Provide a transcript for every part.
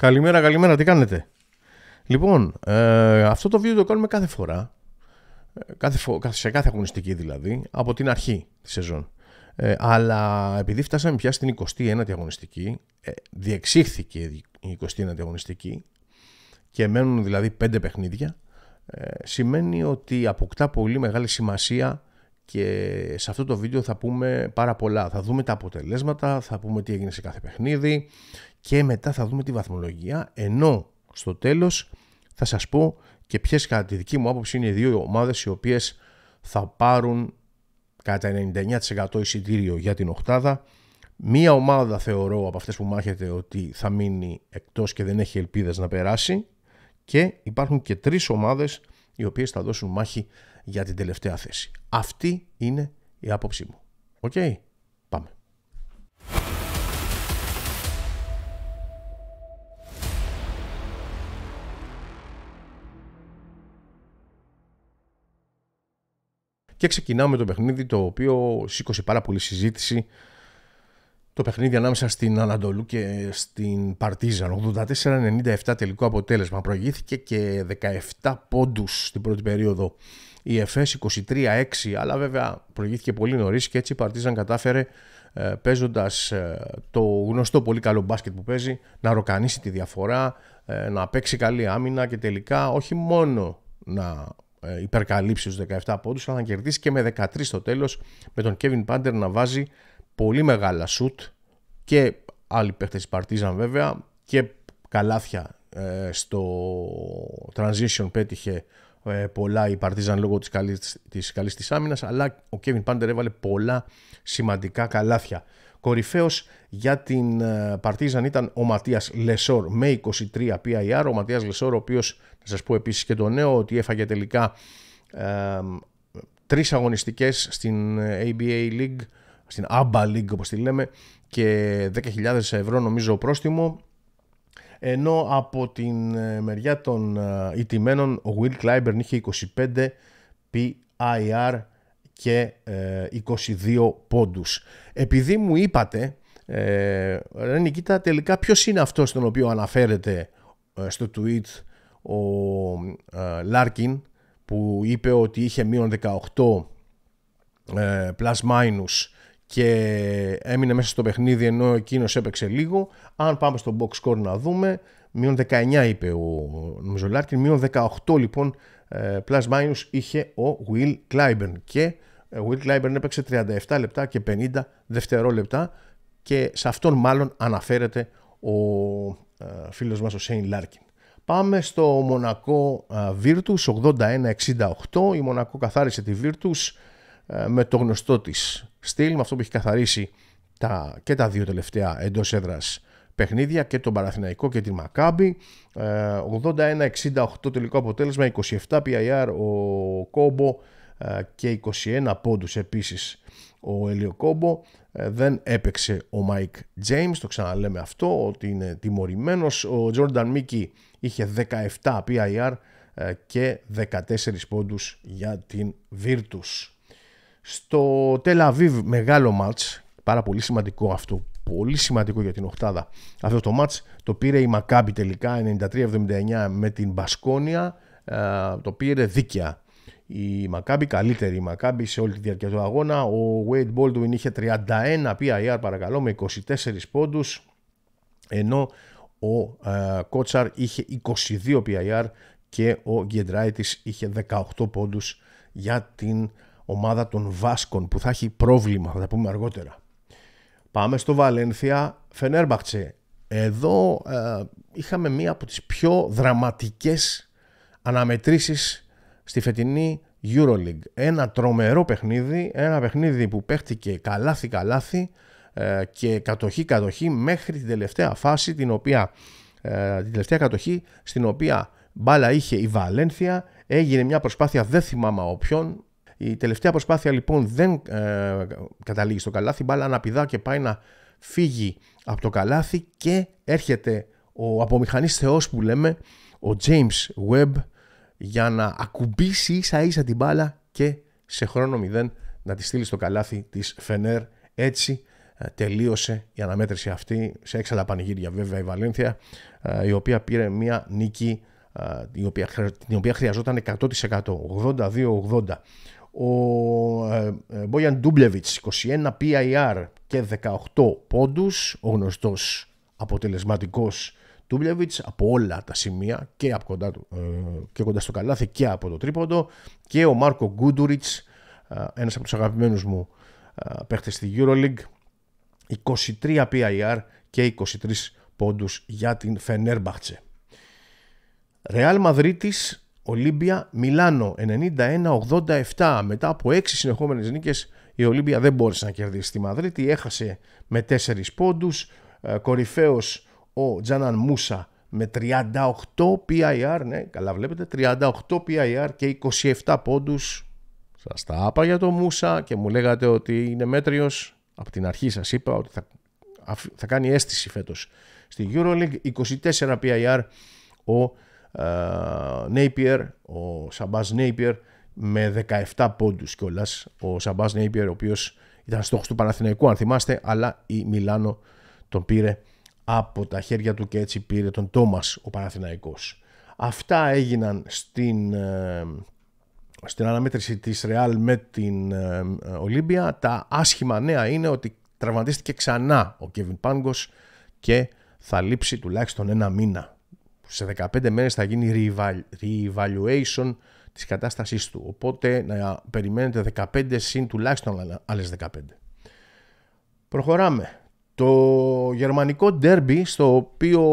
Καλημέρα, καλημέρα, τι κάνετε? Λοιπόν, αυτό το βίντεο το κάνουμε κάθε φορά, σε κάθε αγωνιστική δηλαδή, από την αρχή τη σεζόν. Αλλά επειδή φτάσαμε πια στην 29η αγωνιστική, διεξήχθηκε η 29η αγωνιστική και μένουν δηλαδή 5 παιχνίδια, σημαίνει ότι αποκτά πολύ μεγάλη σημασία και σε αυτό το βίντεο θα πούμε πάρα πολλά. Θα δούμε τα αποτελέσματα, θα πούμε τι έγινε σε κάθε παιχνίδι και μετά θα δούμε τη βαθμολογία, ενώ στο τέλος θα σας πω και ποιες κατά τη δική μου άποψη είναι οι δύο ομάδες οι οποίες θα πάρουν κατά 99% εισιτήριο για την οκτάδα. Μία ομάδα θεωρώ από αυτές που μάχεται ότι θα μείνει εκτός και δεν έχει ελπίδες να περάσει, και υπάρχουν και 3 ομάδες οι οποίες θα δώσουν μάχη για την τελευταία θέση. Αυτή είναι η άποψή μου. Οκ, πάμε. Και ξεκινάμε το παιχνίδι το οποίο σήκωσε πάρα πολύ συζήτηση. Το παιχνίδι ανάμεσα στην Ανατολή και στην Παρτίζαν. 84-97 τελικό αποτέλεσμα. Προηγήθηκε και 17 πόντους στην πρώτη περίοδο η Εφές, 23-6. Αλλά βέβαια προηγήθηκε πολύ νωρίς και έτσι η Παρτίζαν κατάφερε, παίζοντας το γνωστό πολύ καλό μπάσκετ που παίζει, να ροκανίσει τη διαφορά, να παίξει καλή άμυνα και τελικά όχι μόνο να υπερκαλύψει τους 17 πόντους, αλλά να κερδίσει και με 13 στο τέλος, με τον Κέβιν Πάντερ να βάζει πολύ μεγάλα σουτ και άλλοι παίχτες της Παρτίζαν βέβαια, και καλάθια στο transition πέτυχε πολλά η Παρτίζαν λόγω της καλής της άμυνας, αλλά ο Κέβιν Πάντερ έβαλε πολλά σημαντικά καλάθια. Κορυφαίος για την Παρτίζαν ήταν ο Ματίας Λεσόρ με 23 PIR. Ο Ματίας Λεσόρ, ο οποίος, θα σας πω επίσης και το νέο, ότι έφαγε τελικά 3 αγωνιστικές στην ABA League, στην Alba League όπως τη λέμε, και 10.000 ευρώ νομίζω πρόστιμο. Ενώ από την μεριά των ηττημένων ο Γουίλ Κλάιμπερν είχε 25 PIR και 22 πόντους. Επειδή μου είπατε, ρε Νικήτα, τελικά ποιος είναι αυτός τον οποίο αναφέρεται στο tweet ο Λάρκιν, που είπε ότι είχε μείον 18 plus-minus και έμεινε μέσα στο παιχνίδι ενώ εκείνος έπαιξε λίγο. Αν πάμε στο box score να δούμε, μείον 19 είπε ο νομίζω Λάρκιν, μείον 18 λοιπόν plus-minus είχε ο Will Clyburn, και ο Will Clyburn έπαιξε 37 λεπτά και 50 δευτερόλεπτα και σε αυτόν μάλλον αναφέρεται ο φίλος μας ο Σέιν Λάρκιν. Πάμε στο Μονακό Virtus 81-68. Η Μονακό καθάρισε τη Virtus με το γνωστό της στυλ, με αυτό που έχει καθαρίσει και τα δύο τελευταία εντός έδρας παιχνίδια, και τον Παναθηναϊκό και τη Μακάμπι. 81-68 τελικό αποτέλεσμα, 27 PIR ο Κόμπο και 21 πόντους επίσης ο Έλιο Κόμπο. Δεν έπαιξε ο Mike James, το ξαναλέμε αυτό, ότι είναι τιμωρημένος. Ο Jordan Mickey είχε 17 PIR και 14 πόντους για την Virtus. Στο Tel Aviv μεγάλο μάτς, πάρα πολύ σημαντικό αυτό, πολύ σημαντικό για την οκτάδα. Αυτό το μάτς το πήρε η Μακάμπι τελικά 93-79 με την Μπασκόνια. Το πήρε δίκαια η Μακάμπι, καλύτερη η Μακάμπι σε όλη τη διάρκεια του αγώνα. Ο Wade Baldwin είχε 31 PIR παρακαλώ, με 24 πόντους, ενώ ο Κότσαρ είχε 22 PIR και ο Giedraitis είχε 18 πόντους για την ομάδα των Βάσκων, που θα έχει πρόβλημα, θα τα πούμε αργότερα. Πάμε στο Βαλένθια Φενέρμπαχτσε. Εδώ είχαμε μία από τις πιο δραματικές αναμετρήσεις στη φετινή Euroleague. Ένα τρομερό παιχνίδι, ένα παιχνίδι που παίχτηκε καλάθι-καλάθι και κατοχή-κατοχή μέχρι την τελευταία φάση, την τελευταία κατοχή στην οποία μπάλα είχε η Βαλένθια. Έγινε μια προσπάθεια, δεν θυμάμαι όποιον. Η τελευταία προσπάθεια λοιπόν δεν καταλήγει στο καλάθι, μπάλα αναπηδά και πάει να φύγει από το καλάθι και έρχεται ο απομηχανής θεός που λέμε, ο James Webb, για να ακουμπήσει ίσα ίσα την μπάλα και σε χρόνο 0 να τη στείλει στο καλάθι της Φενέρ. Έτσι τελείωσε η αναμέτρηση αυτή σε έξαλλα πανηγύρια βέβαια η Βαλένθια, η οποία πήρε μια νίκη την οποία χρειαζόταν 100%, 82-80. Ο Μπόγιαν Ντούμπλεβιτς 21 PIR και 18 πόντους, ο γνωστός αποτελεσματικός Ντούμπλεβιτς από όλα τα σημεία, και από κοντά, και κοντά στο καλάθι και από το τρίποντο. Και ο Μάρκο Γκούντουριτς, ένας από τους αγαπημένους μου παίχτες στη Euroleague, 23 PIR και 23 πόντους για την Φενέρμπαχτσε. Ρεάλ Μαδρίτης, Ολύμπια, Μιλάνο 91-87. Μετά από 6 συνεχόμενες νίκες η Ολύμπια δεν μπόρεσε να κερδίσει τη Μαδρίτη, έχασε με 4 πόντους. Κορυφαίος ο Τζάναν Μούσα με 38 PIR, ναι, καλά βλέπετε, 38 PIR και 27 πόντους. Σας τα είπα για το Μούσα και μου λέγατε ότι είναι μέτριος. Από την αρχή σας είπα ότι θα κάνει αίσθηση φέτος στη EuroLeague. 24 PIR ο Νέιπιερ, ο Σαμπάς Νέιπιερ με 17 πόντους κιόλας. Ο Σαμπάς Νέιπιερ, ο οποίος ήταν στόχος του Παναθηναϊκού αν θυμάστε, αλλά η Μιλάνο τον πήρε από τα χέρια του και έτσι πήρε τον Τόμας ο Παναθηναϊκός. Αυτά έγιναν στην αναμέτρηση της Ρεάλ με την Ολύμπια. Τα άσχημα νέα είναι ότι τραυματίστηκε ξανά ο Κέβιν Πάνγκος και θα λείψει τουλάχιστον ένα μήνα. Σε 15 μέρες θα γίνει re-evaluation της κατάστασής του, οπότε να περιμένετε 15 συν τουλάχιστον άλλες 15. Προχωράμε. Το γερμανικό ντέρμπι, στο οποίο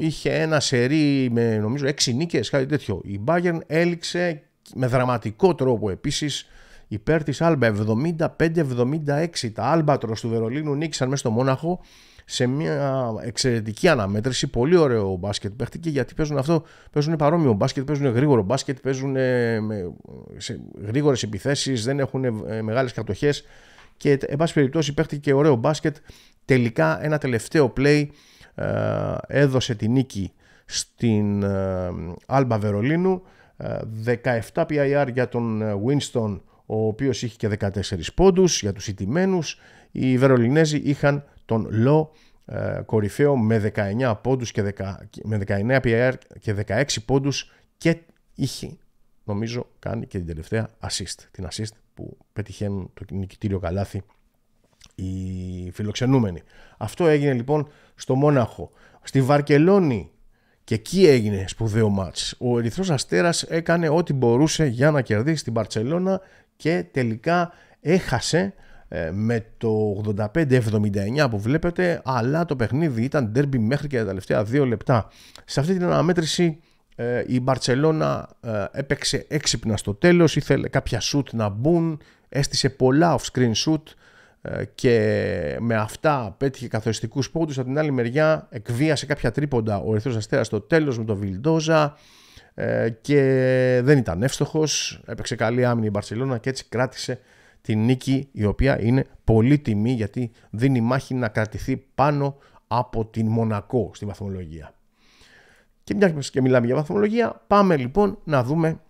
είχε ένα σερί με νομίζω 6 νίκες, κάτι τέτοιο. Η Bayern έληξε με δραματικό τρόπο επίσης υπέρ της Alba 75-76. Τα Albatros του Βερολίνου νίκησαν μέσα στο Μόναχο σε μια εξαιρετική αναμέτρηση. Πολύ ωραίο μπάσκετ παίχτηκε, γιατί παίζουν παρόμοιο μπάσκετ, παίζουν γρήγορο μπάσκετ, παίζουν σε γρήγορες επιθέσεις, δεν έχουν μεγάλες κατοχές και εν πάση περιπτώσει παίχτηκε ωραίο μπάσκετ. Τελικά ένα τελευταίο play έδωσε τη νίκη στην Alba Βερολίνου. 17 PIR για τον Winston, ο οποίος είχε και 14 πόντους για τους ηττημένους. Οι Βερολινέζοι είχαν τον Λο κορυφαίο με 19 πόντους και 19 PIR και 16 πόντους, και είχε νομίζω κάνει και την τελευταία assist, την assist που πετυχαίνουν το νικητήριο καλάθι οι φιλοξενούμενοι. Αυτό έγινε λοιπόν στο Μόναχο. Στη Βαρκελώνη και εκεί έγινε σπουδαίο μάτς. Ο Ερυθρός Αστέρας έκανε ό,τι μπορούσε για να κερδίσει την Μπαρτσελώνα και τελικά έχασε με το 85-79 που βλέπετε, αλλά το παιχνίδι ήταν ντέρμπι μέχρι και τα τελευταία 2 λεπτά. Σε αυτή την αναμέτρηση η Μπαρτσελώνα έπαιξε έξυπνα στο τέλος, ήθελε κάποια shoot να μπουν, έστησε πολλά off-screen shoot και με αυτά πέτυχε καθοριστικούς πόντους. Από την άλλη μεριά εκβίασε κάποια τρίποντα ο Ερυθρός Αστέρας στο τέλος με τον Βιλντόζα και δεν ήταν εύστοχος. Έπαιξε καλή άμυνα η Μπαρτσελώνα και έτσι κράτησε τη νίκη, η οποία είναι πολύτιμη γιατί δίνει μάχη να κρατηθεί πάνω από την Μονακό στη βαθμολογία. Και μια και μιλάμε για βαθμολογία, πάμε λοιπόν να δούμε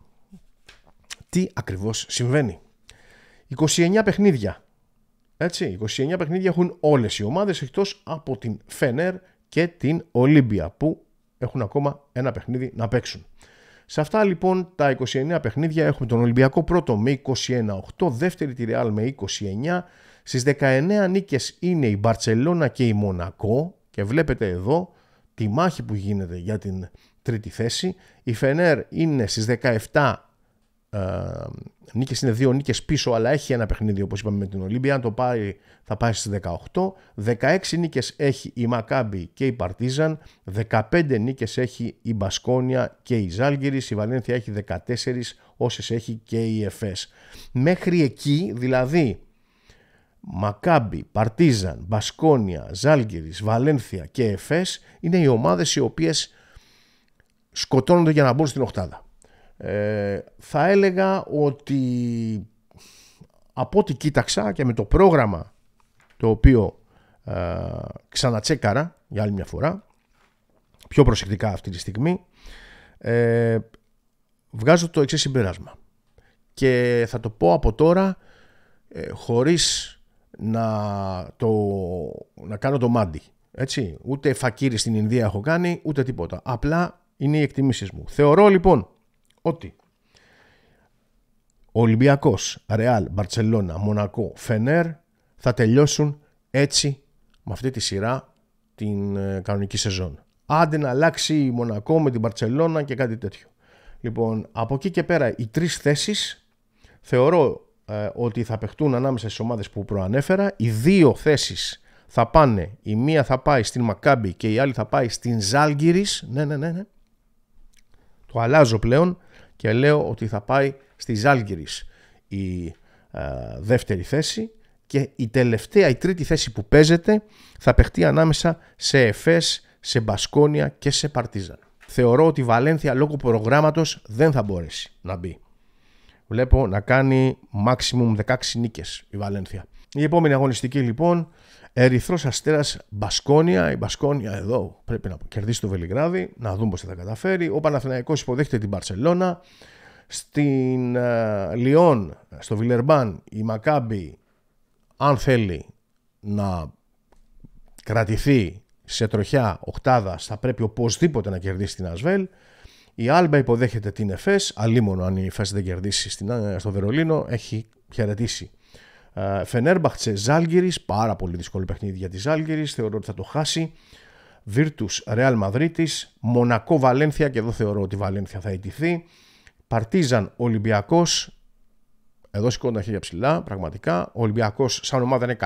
τι ακριβώς συμβαίνει. 29 παιχνίδια. Έτσι, 29 παιχνίδια έχουν όλες οι ομάδες εκτός από την Φενέρ και την Ολύμπια που έχουν ακόμα ένα παιχνίδι να παίξουν. Σε αυτά λοιπόν τα 29 παιχνίδια έχουμε τον Ολυμπιακό πρώτο με 21-8, δεύτερη τη Ρεάλ με 29. Στις 19 νίκες είναι η Μπαρτσελώνα και η Μονακό και βλέπετε εδώ τη μάχη που γίνεται για την τρίτη θέση. Η Φενέρ είναι στις 17 νίκες, είναι 2 νίκες πίσω, αλλά έχει ένα παιχνίδι όπως είπαμε με την Ολύμπια. Αν το πάει θα πάει στις 18. 16 νίκες έχει η Μακάμπι και η Παρτίζαν. 15 νίκες έχει η Μπασκόνια και η Ζάλγκιρις. Η Βαλένθια έχει 14, όσες έχει και η Εφές. Μέχρι εκεί δηλαδή Μακάμπι, Παρτίζαν, Μπασκόνια, Ζάλγκιρις, Βαλένθια και Εφές είναι οι ομάδες οι οποίες σκοτώνονται για να μπουν στην οκτάδα. Θα έλεγα ότι από ό,τι κοίταξα και με το πρόγραμμα το οποίο ξανατσέκαρα για άλλη μια φορά πιο προσεκτικά αυτή τη στιγμή, βγάζω το εξής συμπέρασμα και θα το πω από τώρα χωρίς να κάνω το μάντι. Έτσι. Ούτε φακύρι στην Ινδία έχω κάνει, ούτε τίποτα. Απλά είναι οι εκτιμήσεις μου. Θεωρώ λοιπόν ότι Ολυμπιακός, Ρεάλ, Μπαρτσελώνα, Μονακό, Φενέρ θα τελειώσουν έτσι με αυτή τη σειρά την κανονική σεζόν. Άντε να αλλάξει η Μονακό με την Μπαρτσελώνα και κάτι τέτοιο. Λοιπόν, από εκεί και πέρα οι τρεις θέσεις θεωρώ ότι θα παιχτούν ανάμεσα στις ομάδες που προανέφερα. Οι δύο θέσεις θα πάνε, η μία θα πάει στην Μακάμπι και η άλλη θα πάει στην Ζάλγκιρις. Ναι. Το αλλάζω πλέον και λέω ότι θα πάει στη Ζάλγκιρις η δεύτερη θέση και η τελευταία, η τρίτη θέση που παίζεται θα παιχτεί ανάμεσα σε Εφές, σε Μπασκόνια και σε Παρτίζαν. Θεωρώ ότι η Βαλένθια λόγω προγράμματος δεν θα μπορέσει να μπει. Βλέπω να κάνει maximum 16 νίκες η Βαλένθια. Η επόμενη αγωνιστική λοιπόν, Ερυθρός Αστέρας Μπασκόνια. Η Μπασκόνια εδώ πρέπει να κερδίσει το Βελιγράδι, να δούμε πώς θα τα καταφέρει. Ο Παναθηναϊκός υποδέχεται την Μπαρσελώνα. Στην Λιόν, στο Βιλερμπάν, η Μακάμπι, αν θέλει να κρατηθεί σε τροχιά οκτάδας, θα πρέπει οπωσδήποτε να κερδίσει την Ασβέλ. Η Alba υποδέχεται την Εφές, αλίμονο αν η Εφές δεν κερδίσει στο Βερολίνο, έχει χαιρετήσει. Φενέρμπαχτσε, Ζάλγκιρις, πάρα πολύ δύσκολο παιχνίδι για τη Ζάλγκιρις, θεωρώ ότι θα το χάσει. Virtus, Ρεάλ Μαδρίτης, Μονακό, Βαλένθια, και εδώ θεωρώ ότι η Βαλένθια θα ιτηθεί. Παρτίζαν, Ολυμπιακός, εδώ σηκώνουν τα χέρια ψηλά, πραγματικά. Ο Ολυμπιακός σαν ομάδα είναι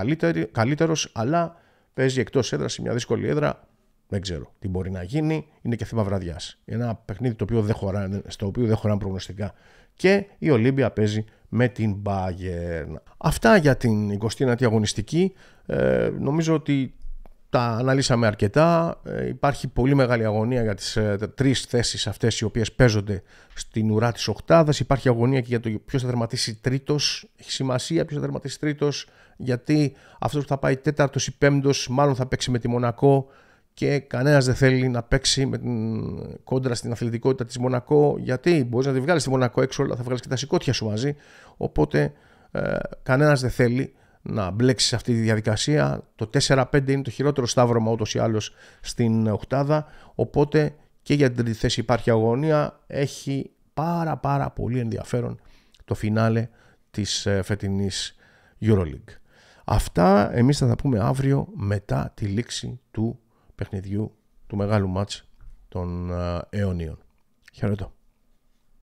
καλύτερος, αλλά παίζει εκτός έδρας σε μια δύσκολη έδρα. Δεν ξέρω τι μπορεί να γίνει. Είναι και θέμα βραδιάς. Ένα παιχνίδι στο οποίο δεν χωράνε προγνωστικά. Και η Ολύμπια παίζει με την Bayern. Αυτά για την 29η αγωνιστική. Νομίζω ότι τα αναλύσαμε αρκετά. Υπάρχει πολύ μεγάλη αγωνία για τις τρεις θέσεις αυτές οι οποίες παίζονται στην ουρά της οκτάδας. Υπάρχει αγωνία και για το ποιος θα τερματίσει τρίτος. Έχει σημασία ποιος θα τερματίσει τρίτος, γιατί αυτός που θα πάει τέταρτος ή πέμπτος μάλλον θα παίξει με τη Μονακό. Και κανένας δεν θέλει να παίξει με την κόντρα στην αθλητικότητα της Μονακό, γιατί μπορείς να τη βγάλεις τη Μονακό έξω, αλλά θα βγάλεις και τα σηκώτια σου μαζί. Οπότε κανένας δεν θέλει να μπλέξει σε αυτή τη διαδικασία. Το 4-5 είναι το χειρότερο σταύρωμα ούτως ή άλλως στην οκτάδα. Οπότε και για την τρίτη θέση υπάρχει αγωνία. Έχει πάρα πολύ ενδιαφέρον το φινάλε της φετινής Euroleague. Αυτά εμείς θα τα πούμε αύριο μετά τη λήξη του παιχνιδιού, του μεγάλου μάτς των αιωνίων. Χαιρετώ.